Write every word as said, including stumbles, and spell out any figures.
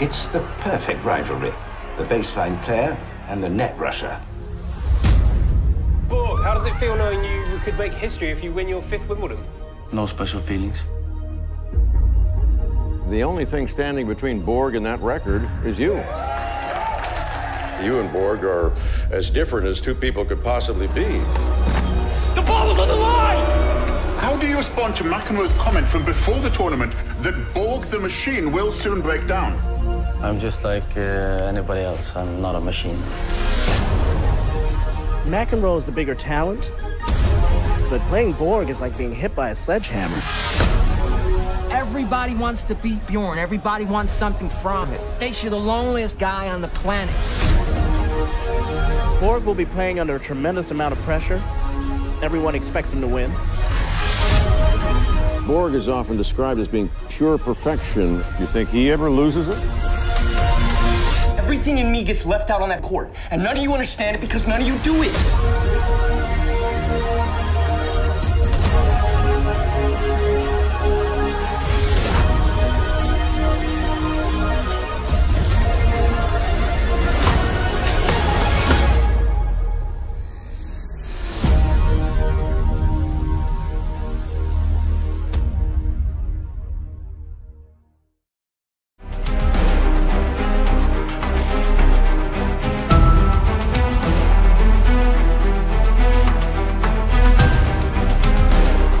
It's the perfect rivalry, the baseline player and the net rusher. Borg, how does it feel knowing you could make history if you win your fifth Wimbledon? No special feelings. The only thing standing between Borg and that record is you. You and Borg are as different as two people could possibly be. The ball was on the line! How do you respond to McEnroe's comment from before the tournament that Borg the machine will soon break down? I'm just like uh, anybody else. I'm not a machine. McEnroe is the bigger talent, but playing Borg is like being hit by a sledgehammer. Everybody wants to beat Bjorn. Everybody wants something from it. Thinks you're the loneliest guy on the planet. Borg will be playing under a tremendous amount of pressure. Everyone expects him to win. Borg is often described as being pure perfection. You think he ever loses it? Everything in me gets left out on that court, and none of you understand it because none of you do it.